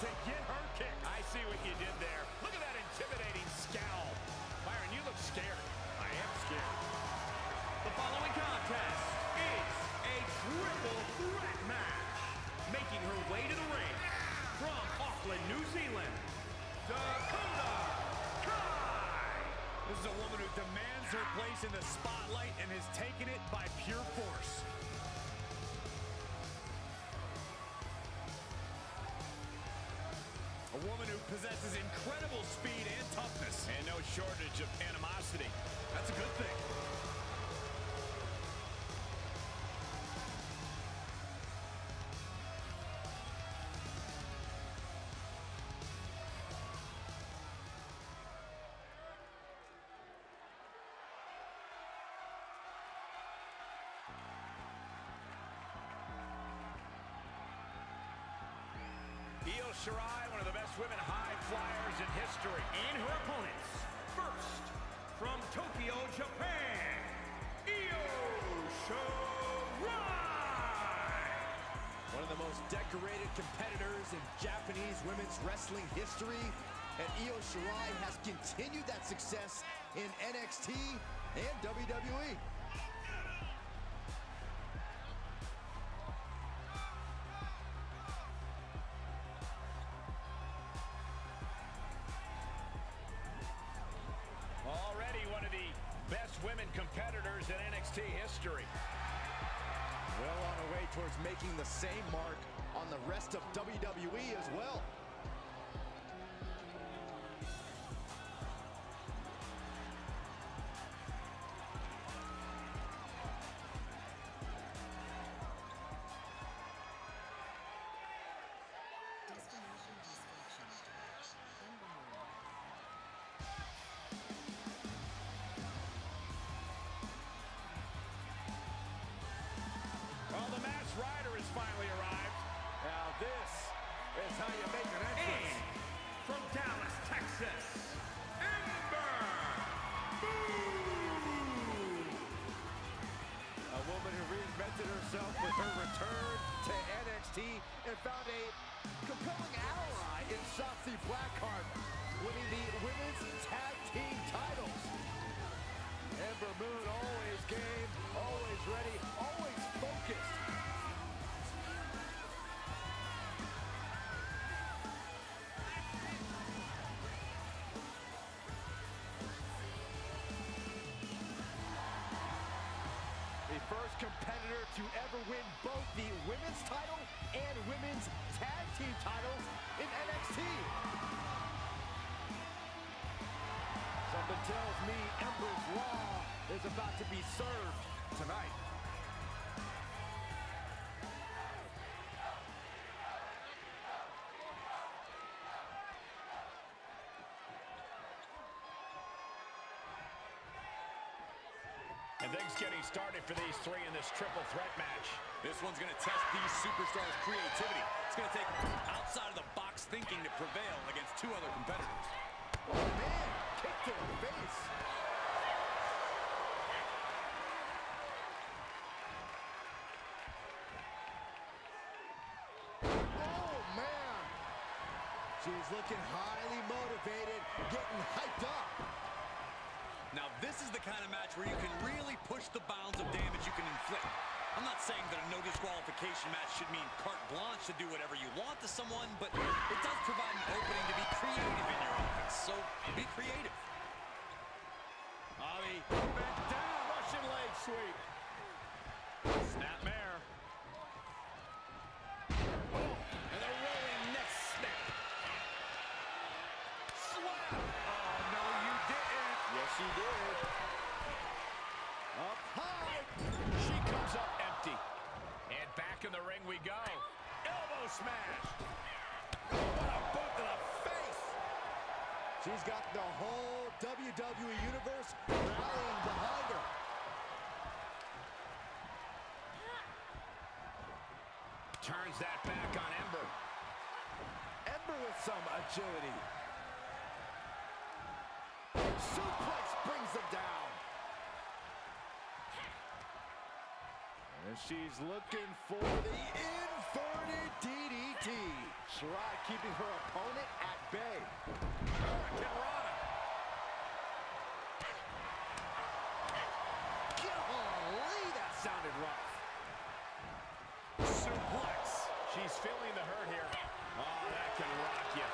to get her kick. I see what you did there. Look at that intimidating scowl. Byron, you look scared. I am scared. The following contest is a triple threat match. Making her way to the ring from Auckland, New Zealand, Dakota Kai. This is a woman who demands her place in the spotlight and has taken it by pure force. A woman who possesses incredible speed and toughness. And no shortage of animosity. That's a good thing. Io Shirai, one of the best women high flyers in history. And her opponents, first, from Tokyo, Japan, Io Shirai. One of the most decorated competitors in Japanese women's wrestling history. And Io Shirai has continued that success in NXT and WWE. Best women competitors in NXT history. Well on her way towards making the same mark on the rest of WWE as well. Finally arrived. Now this is how you make an entrance. And from Dallas, Texas, Ember Moon. A woman who reinvented herself with her return to NXT and found a compelling ally in Shotzi Blackheart, winning the women's tag team titles. Ember Moon always game, always ready, always focused. First competitor to ever win both the women's title and women's tag team titles in NXT. Something tells me Ember's Raw is about to be served tonight. And things getting started for these three in this triple threat match. This one's going to test these superstars' creativity. It's going to take outside-of-the-box thinking to prevail against two other competitors. Oh, man, kick to the face. Oh, man. She's looking highly motivated, getting hyped up. Now, this is the kind of match where you can really push the bounds of damage you can inflict. I'm not saying that a no disqualification match should mean carte blanche to do whatever you want to someone, but it does provide an opening to be creative in your offense. So, be creative. Ollie, back down, Russian leg sweep. Snapmare. Oh, and a rolling neck snap. Slap. Yes, she did. Up high. She comes up empty. And back in the ring we go. Elbow smash. What a boot to the face. She's got the whole WWE Universe rallying behind her. Turns that back on Ember. Ember with some agility. Suplex brings them down. And she's looking for the infield. Thorny DDT. Shirai keeping her opponent at bay. Hurricane Rana. Golly, that sounded rough. Suplex. She's feeling the hurt here. Oh, that can rock you.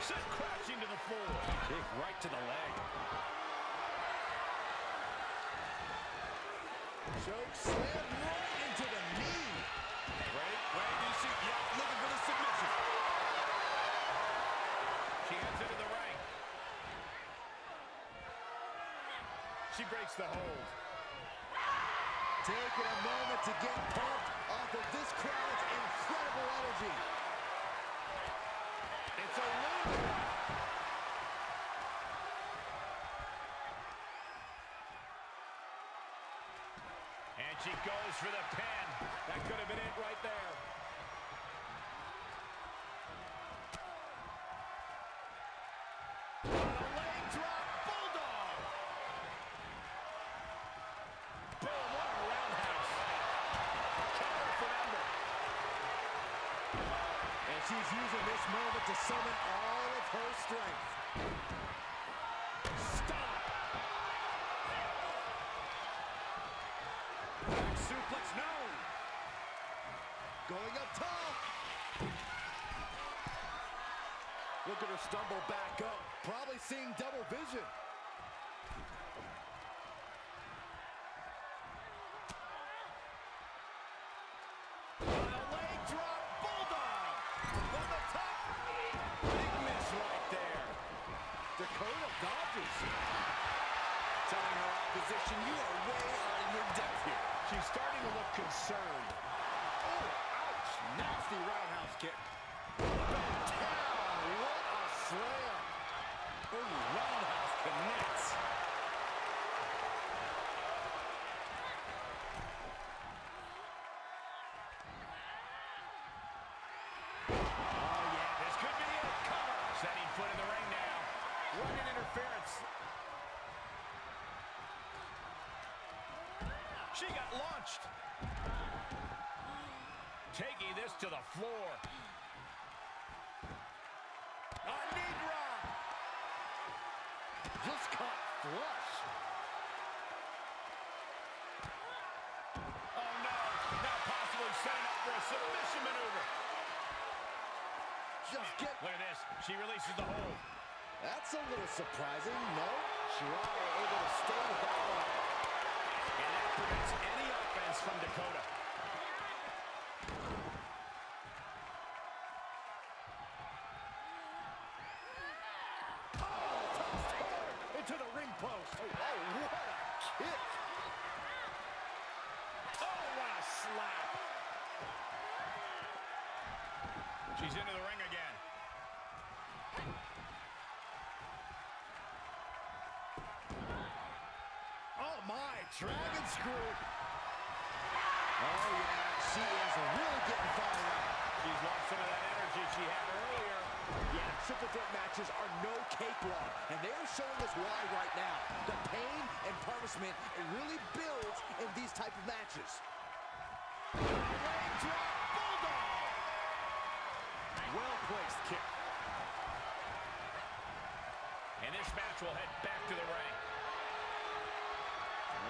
Sent crashing to the floor. Kick right to the leg. Choke slam right into the knee. Wait, you see, yeah, looking for the submission. She heads into the ring. She breaks the hold. Taking a moment to get pumped off of this crowd's incredible energy. It's a win. And she goes for the pin. That could have been it right there. A leg drop, Bulldog. Boom, what a roundhouse. Cover for Ember. And she's using this moment to summon all of her strength. Going up top. Look at her stumble back up. Probably seeing double vision. A leg drop, Bulldog. On the top. Big miss right there. Dakota dodges. Telling her opposition, you are way out of your depth here. She's starting to look concerned. Oh. Nasty roundhouse kick. Down, what a slam. Oh, roundhouse connects. Oh, yeah, this could be a cover. Setting foot in the ring now. What an interference. She got launched. Taking this to the floor. A knee drop. Just caught flush. Oh, no. Now possibly setting up for a submission maneuver. Just get... Look at this. She releases the hold. That's a little surprising, no? Shirai able to stay with that one. And that prevents any offense from Dakota. Post. Oh, what a kick. Oh, what a slap. She's into the ring again. Oh, my. Dragon screw. Oh, yeah. She is really getting fired up. She's lost some of that energy she had earlier. Yeah, triple threat matches are no cakewalk, and they are showing us why right now. The pain and punishment, it really builds in these type of matches. Leg drop, Bulldog! Well-placed kick. And this match will head back to the ring.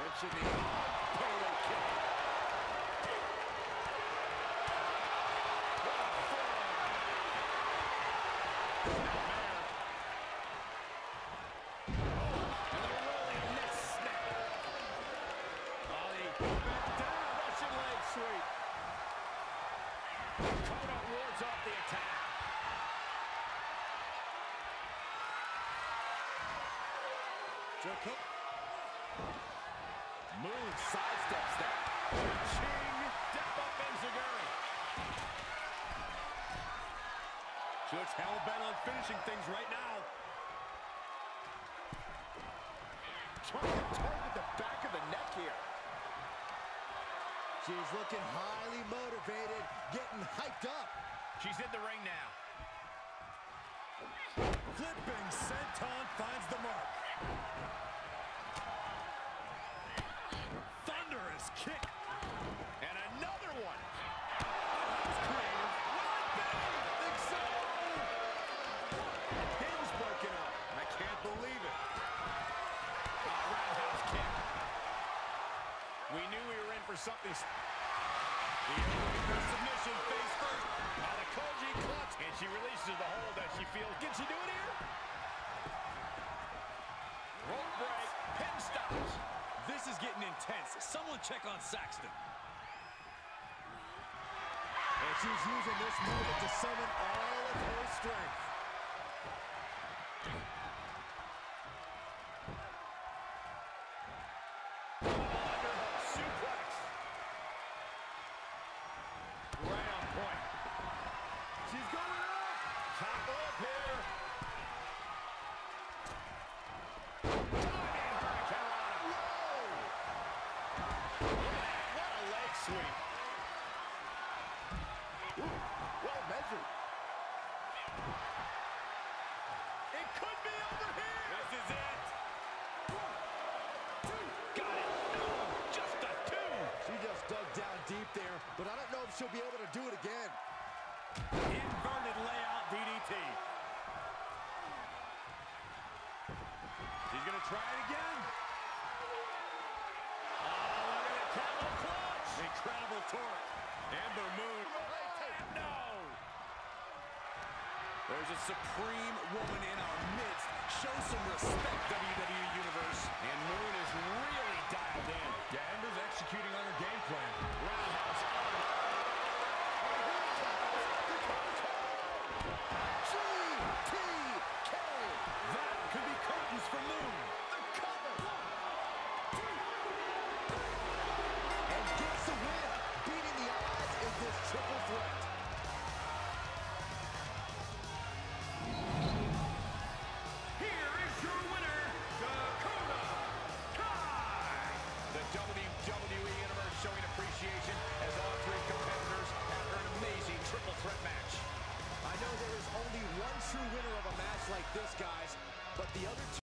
It should be a kick. Kick. Moon sidesteps that. Ching! Step up Enziguri. She looks hell bent on finishing things right now. Trying to target the back of the neck here. She's looking highly motivated, getting hyped up. She's in the ring now. Flipping senton finds the mark. Kick, and another one. something. The submission face first by the Koji clutch. And she releases the hold that she feels. Can she do it here? Rope break, pin stops. This is getting intense. Someone check on Saxton. And she's using this movement to summon all of her strength. But I don't know if she'll be able to do it again. Inverted layout DDT. She's going to try it again. Oh, look at the camel clutch. Incredible torque. Ember Moon. No. There's a supreme woman in our midst. Show some respect, WWE Universe. And Moon is really dialed in. Yeah, Ember's executing on her game plan. Roundhouse.